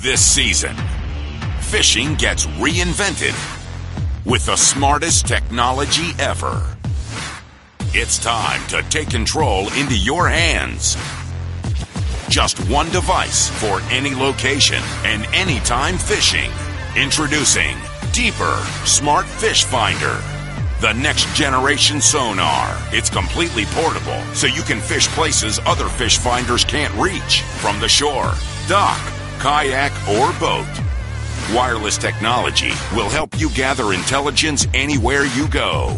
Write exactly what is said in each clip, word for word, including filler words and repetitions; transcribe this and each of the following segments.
This season, fishing gets reinvented with the smartest technology ever. It's time to take control into your hands. Just one device for any location and anytime fishing. Introducing Deeper Smart Fish Finder. The next generation sonar. It's completely portable, so you can fish places other fish finders can't reach. From the shore, dock, kayak, or boat. Wireless technology will help you gather intelligence anywhere you go.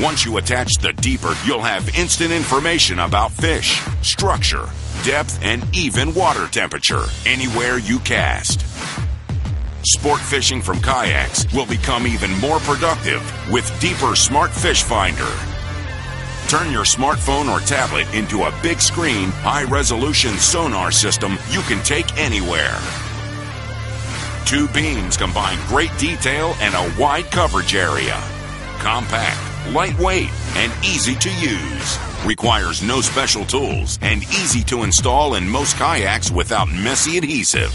Once you attach the Deeper, you'll have instant information about fish, structure, depth, and even water temperature anywhere you cast. Sport fishing from kayaks will become even more productive with Deeper Smart Fish Finder. Turn your smartphone or tablet into a big screen, high-resolution sonar system you can take anywhere. Two beams combine great detail and a wide coverage area. Compact, lightweight, and easy to use. Requires no special tools and easy to install in most kayaks without messy adhesive.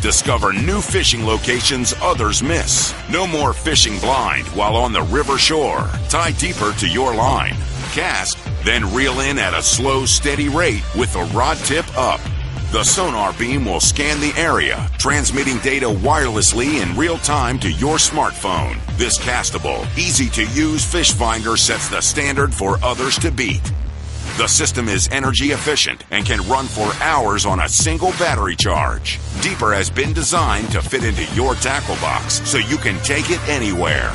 Discover new fishing locations others miss. No more fishing blind while on the river shore. Tie Deeper to your line, cast, then reel in at a slow, steady rate with the rod tip up. The sonar beam will scan the area, transmitting data wirelessly in real time to your smartphone. This castable, easy-to-use fish finder sets the standard for others to beat. The system is energy efficient and can run for hours on a single battery charge. Deeper has been designed to fit into your tackle box so you can take it anywhere.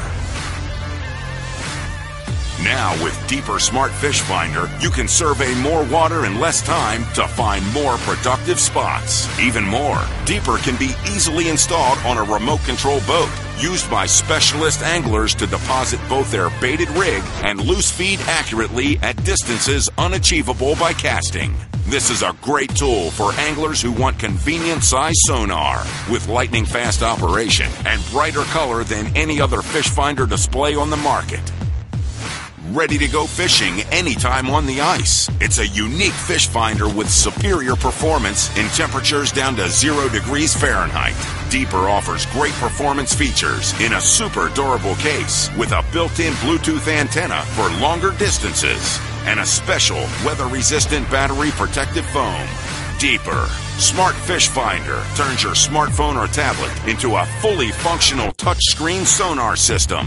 Now with Deeper Smart Fish Finder, you can survey more water in less time to find more productive spots. Even more, Deeper can be easily installed on a remote control boat, used by specialist anglers to deposit both their baited rig and loose feed accurately at distances unachievable by casting. This is a great tool for anglers who want convenient size sonar. With lightning fast operation and brighter color than any other fish finder display on the market. Ready to go fishing anytime on the ice. It's a unique fish finder with superior performance in temperatures down to zero degrees Fahrenheit. Deeper offers great performance features in a super durable case with a built-in Bluetooth antenna for longer distances and a special weather-resistant battery protective foam. Deeper Smart Fish Finder turns your smartphone or tablet into a fully functional touchscreen sonar system.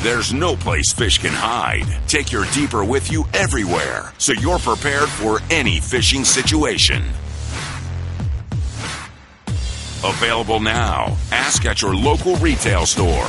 There's no place fish can hide. Take your Deeper with you everywhere, so you're prepared for any fishing situation. Available now. Ask at your local retail store.